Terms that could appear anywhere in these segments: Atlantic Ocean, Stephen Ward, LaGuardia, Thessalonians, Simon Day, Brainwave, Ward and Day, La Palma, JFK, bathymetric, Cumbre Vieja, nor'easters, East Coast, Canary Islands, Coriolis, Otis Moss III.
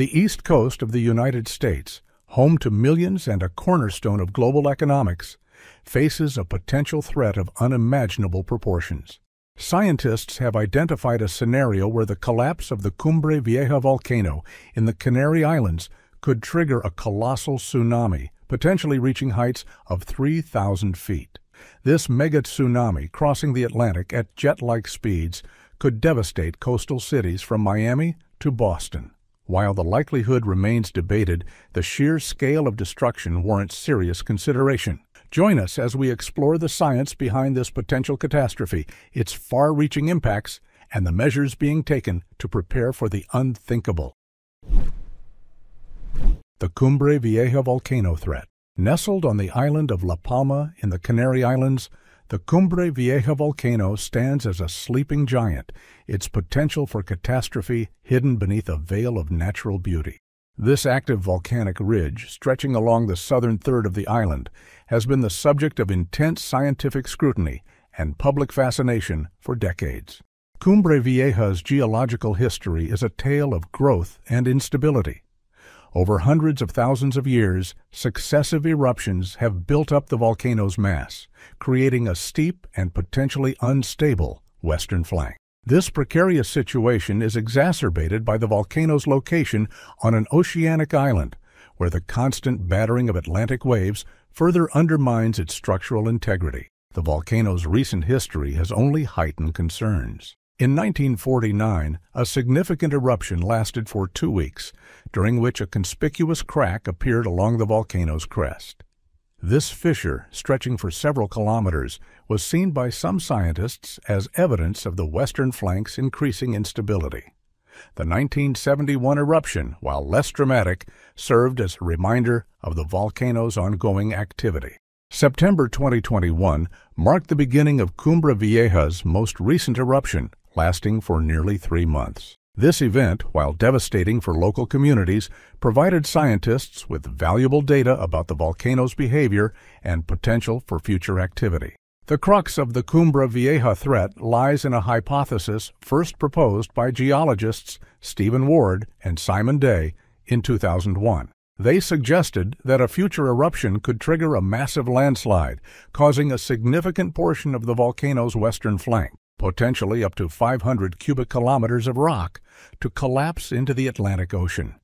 The east coast of the United States, home to millions and a cornerstone of global economics, faces a potential threat of unimaginable proportions. Scientists have identified a scenario where the collapse of the Cumbre Vieja volcano in the Canary Islands could trigger a colossal tsunami, potentially reaching heights of 3,000 feet. This mega tsunami, crossing the Atlantic at jet-like speeds, could devastate coastal cities from Miami to Boston. While the likelihood remains debated, the sheer scale of destruction warrants serious consideration. Join us as we explore the science behind this potential catastrophe, its far-reaching impacts, and the measures being taken to prepare for the unthinkable. The Cumbre Vieja volcano threat. Nestled on the island of La Palma in the Canary Islands, the Cumbre Vieja volcano stands as a sleeping giant, its potential for catastrophe hidden beneath a veil of natural beauty. This active volcanic ridge, stretching along the southern third of the island, has been the subject of intense scientific scrutiny and public fascination for decades. Cumbre Vieja's geological history is a tale of growth and instability. Over hundreds of thousands of years, successive eruptions have built up the volcano's mass, creating a steep and potentially unstable western flank. This precarious situation is exacerbated by the volcano's location on an oceanic island, where the constant battering of Atlantic waves further undermines its structural integrity. The volcano's recent history has only heightened concerns. In 1949, a significant eruption lasted for 2 weeks, during which a conspicuous crack appeared along the volcano's crest. This fissure, stretching for several kilometers, was seen by some scientists as evidence of the western flank's increasing instability. The 1971 eruption, while less dramatic, served as a reminder of the volcano's ongoing activity. September 2021 marked the beginning of Cumbre Vieja's most recent eruption, lasting for nearly 3 months. This event, while devastating for local communities, provided scientists with valuable data about the volcano's behavior and potential for future activity. The crux of the Cumbre Vieja threat lies in a hypothesis first proposed by geologists Stephen Ward and Simon Day in 2001. They suggested that a future eruption could trigger a massive landslide, causing a significant portion of the volcano's western flank, potentially up to 500 cubic kilometers of rock, to collapse into the Atlantic Ocean.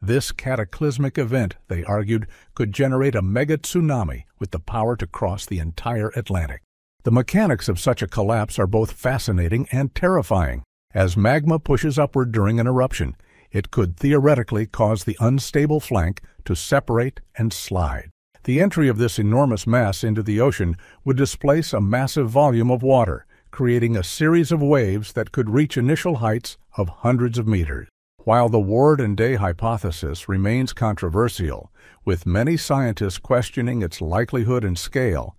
This cataclysmic event, they argued, could generate a mega tsunami with the power to cross the entire Atlantic. The mechanics of such a collapse are both fascinating and terrifying. As magma pushes upward during an eruption, it could theoretically cause the unstable flank to separate and slide. The entry of this enormous mass into the ocean would displace a massive volume of water, creating a series of waves that could reach initial heights of hundreds of meters. While the Ward and Day hypothesis remains controversial, with many scientists questioning its likelihood and scale,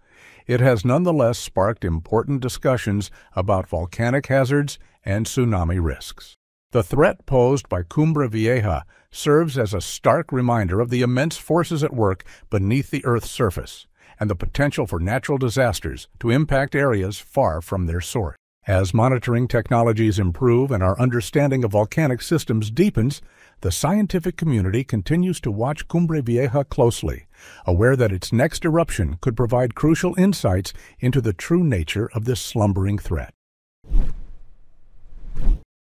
it has nonetheless sparked important discussions about volcanic hazards and tsunami risks. The threat posed by Cumbre Vieja serves as a stark reminder of the immense forces at work beneath the Earth's surface, and the potential for natural disasters to impact areas far from their source. As monitoring technologies improve and our understanding of volcanic systems deepens, the scientific community continues to watch Cumbre Vieja closely, aware that its next eruption could provide crucial insights into the true nature of this slumbering threat.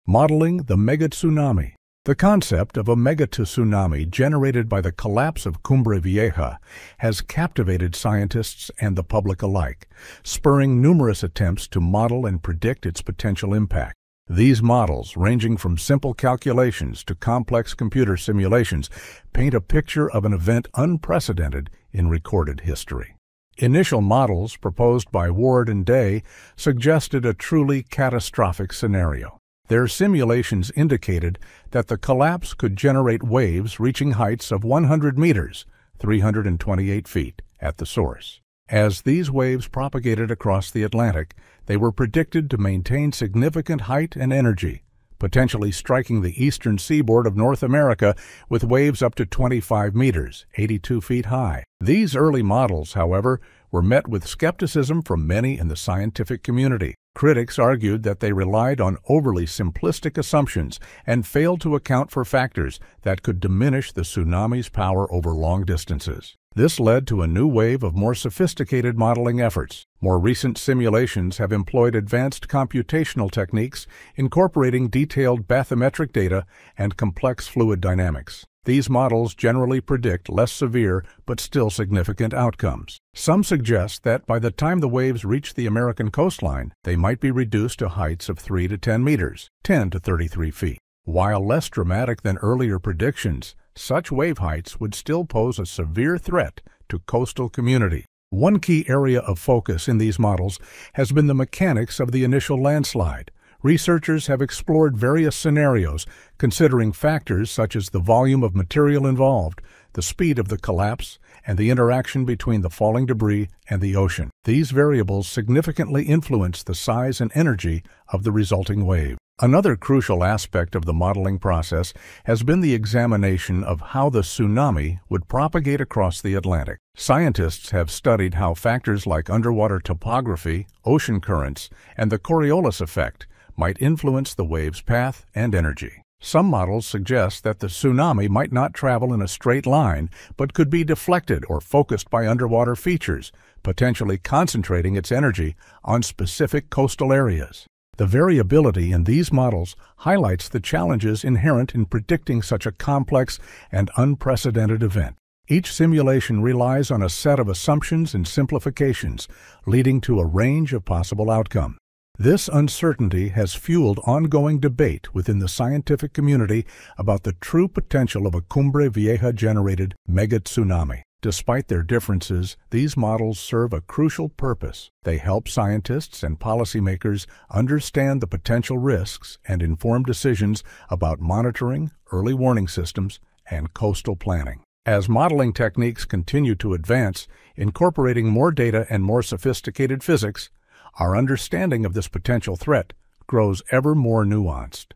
Modeling the mega tsunami. The concept of a megatsunami generated by the collapse of Cumbre Vieja has captivated scientists and the public alike, spurring numerous attempts to model and predict its potential impact. These models, ranging from simple calculations to complex computer simulations, paint a picture of an event unprecedented in recorded history. Initial models proposed by Ward and Day suggested a truly catastrophic scenario. Their simulations indicated that the collapse could generate waves reaching heights of 100 meters, 328 feet, at the source. As these waves propagated across the Atlantic, they were predicted to maintain significant height and energy, potentially striking the eastern seaboard of North America with waves up to 25 meters, 82 feet high. These early models, however, were met with skepticism from many in the scientific community. Critics argued that they relied on overly simplistic assumptions and failed to account for factors that could diminish the tsunami's power over long distances. This led to a new wave of more sophisticated modeling efforts. More recent simulations have employed advanced computational techniques incorporating detailed bathymetric data and complex fluid dynamics. These models generally predict less severe but still significant outcomes. Some suggest that by the time the waves reach the American coastline, they might be reduced to heights of 3 to 10 meters, 10 to 33 feet. While less dramatic than earlier predictions, such wave heights would still pose a severe threat to coastal community. One key area of focus in these models has been the mechanics of the initial landslide. Researchers have explored various scenarios, considering factors such as the volume of material involved, the speed of the collapse, and the interaction between the falling debris and the ocean. These variables significantly influence the size and energy of the resulting wave. Another crucial aspect of the modeling process has been the examination of how the tsunami would propagate across the Atlantic. Scientists have studied how factors like underwater topography, ocean currents, and the Coriolis effect might influence the wave's path and energy. Some models suggest that the tsunami might not travel in a straight line, but could be deflected or focused by underwater features, potentially concentrating its energy on specific coastal areas. The variability in these models highlights the challenges inherent in predicting such a complex and unprecedented event. Each simulation relies on a set of assumptions and simplifications, leading to a range of possible outcomes. This uncertainty has fueled ongoing debate within the scientific community about the true potential of a Cumbre Vieja-generated mega-tsunami. Despite their differences, these models serve a crucial purpose. They help scientists and policymakers understand the potential risks and inform decisions about monitoring, early warning systems, and coastal planning. As modeling techniques continue to advance, incorporating more data and more sophisticated physics, our understanding of this potential threat grows ever more nuanced.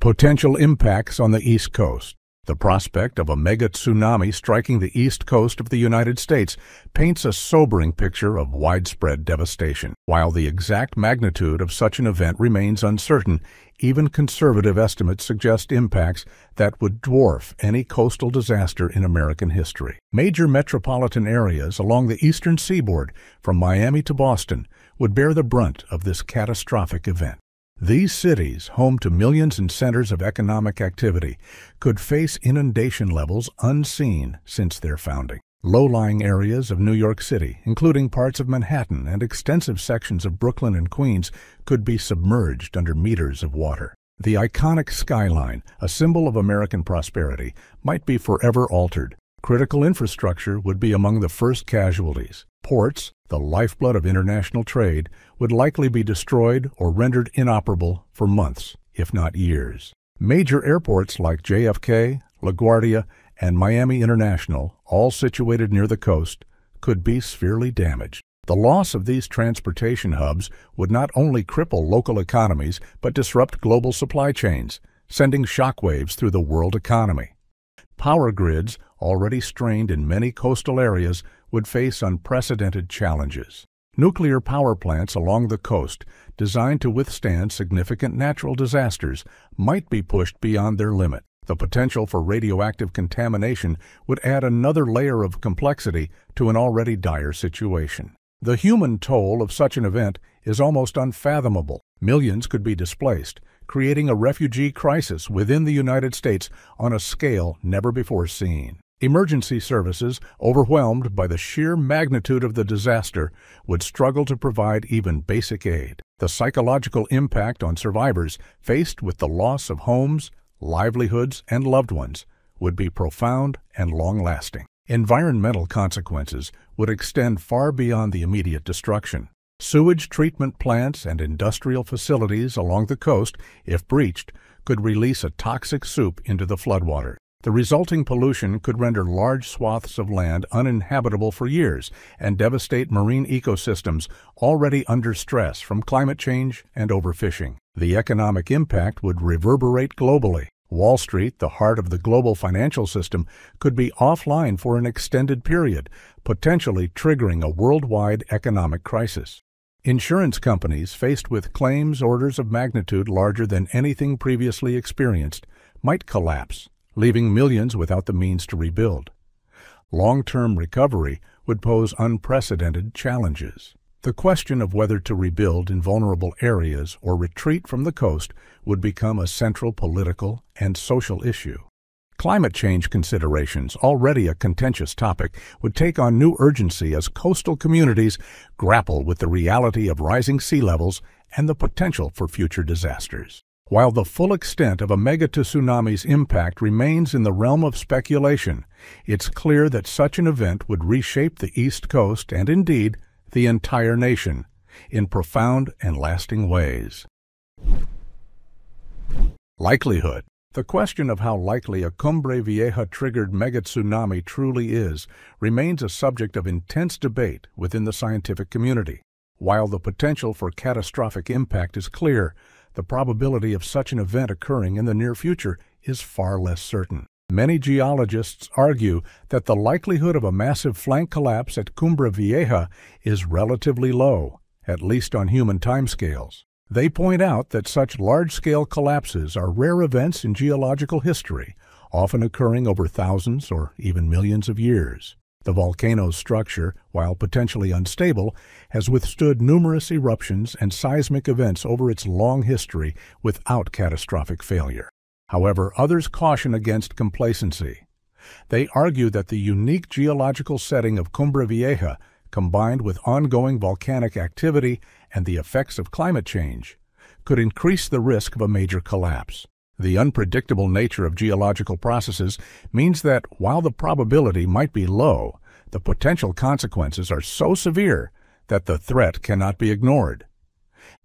Potential impacts on the East Coast. The prospect of a mega tsunami striking the east coast of the United States paints a sobering picture of widespread devastation. While the exact magnitude of such an event remains uncertain, even conservative estimates suggest impacts that would dwarf any coastal disaster in American history. Major metropolitan areas along the eastern seaboard, from Miami to Boston, would bear the brunt of this catastrophic event. These cities, home to millions and centers of economic activity, could face inundation levels unseen since their founding. Low-lying areas of New York City, including parts of Manhattan and extensive sections of Brooklyn and Queens, could be submerged under meters of water. The iconic skyline, a symbol of American prosperity, might be forever altered. Critical infrastructure would be among the first casualties. Ports, the lifeblood of international trade, would likely be destroyed or rendered inoperable for months, if not years. Major airports like JFK, LaGuardia, and Miami International, all situated near the coast, could be severely damaged. The loss of these transportation hubs would not only cripple local economies, but disrupt global supply chains, sending shockwaves through the world economy. Power grids, already strained in many coastal areas, would face unprecedented challenges. Nuclear power plants along the coast, designed to withstand significant natural disasters, might be pushed beyond their limit. The potential for radioactive contamination would add another layer of complexity to an already dire situation. The human toll of such an event is almost unfathomable. Millions could be displaced, creating a refugee crisis within the United States on a scale never before seen. Emergency services, overwhelmed by the sheer magnitude of the disaster, would struggle to provide even basic aid. The psychological impact on survivors faced with the loss of homes, livelihoods, and loved ones would be profound and long-lasting. Environmental consequences would extend far beyond the immediate destruction. Sewage treatment plants and industrial facilities along the coast, if breached, could release a toxic soup into the floodwater. The resulting pollution could render large swaths of land uninhabitable for years and devastate marine ecosystems already under stress from climate change and overfishing. The economic impact would reverberate globally. Wall Street, the heart of the global financial system, could be offline for an extended period, potentially triggering a worldwide economic crisis. Insurance companies faced with claims orders of magnitude larger than anything previously experienced might collapse, leaving millions without the means to rebuild. Long-term recovery would pose unprecedented challenges. The question of whether to rebuild in vulnerable areas or retreat from the coast would become a central political and social issue. Climate change considerations, already a contentious topic, would take on new urgency as coastal communities grapple with the reality of rising sea levels and the potential for future disasters. While the full extent of a megatsunami's impact remains in the realm of speculation, it's clear that such an event would reshape the East Coast and, indeed, the entire nation in profound and lasting ways. Likelihood. The question of how likely a Cumbre Vieja-triggered megatsunami truly is remains a subject of intense debate within the scientific community. While the potential for catastrophic impact is clear, the probability of such an event occurring in the near future is far less certain. Many geologists argue that the likelihood of a massive flank collapse at Cumbre Vieja is relatively low, at least on human timescales. They point out that such large-scale collapses are rare events in geological history, often occurring over thousands or even millions of years. The volcano's structure, while potentially unstable, has withstood numerous eruptions and seismic events over its long history without catastrophic failure. However, others caution against complacency. They argue that the unique geological setting of Cumbre Vieja, combined with ongoing volcanic activity and the effects of climate change, could increase the risk of a major collapse. The unpredictable nature of geological processes means that, while the probability might be low, the potential consequences are so severe that the threat cannot be ignored.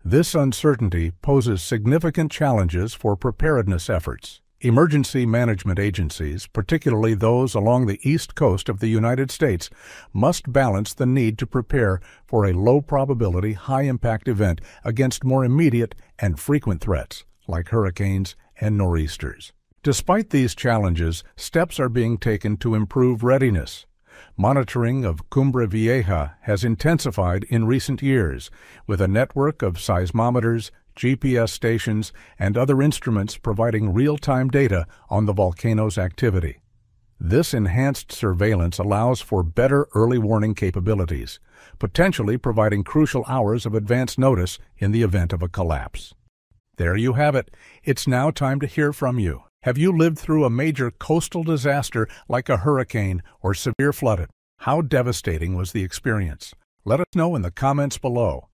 This uncertainty poses significant challenges for preparedness efforts. Emergency management agencies, particularly those along the east coast of the United States, must balance the need to prepare for a low-probability, high-impact event against more immediate and frequent threats, like hurricanes and nor'easters. Despite these challenges, steps are being taken to improve readiness. Monitoring of Cumbre Vieja has intensified in recent years, with a network of seismometers, GPS stations, and other instruments providing real-time data on the volcano's activity. This enhanced surveillance allows for better early warning capabilities, potentially providing crucial hours of advance notice in the event of a collapse. There you have it. It's now time to hear from you. Have you lived through a major coastal disaster like a hurricane or severe flooding? How devastating was the experience? Let us know in the comments below.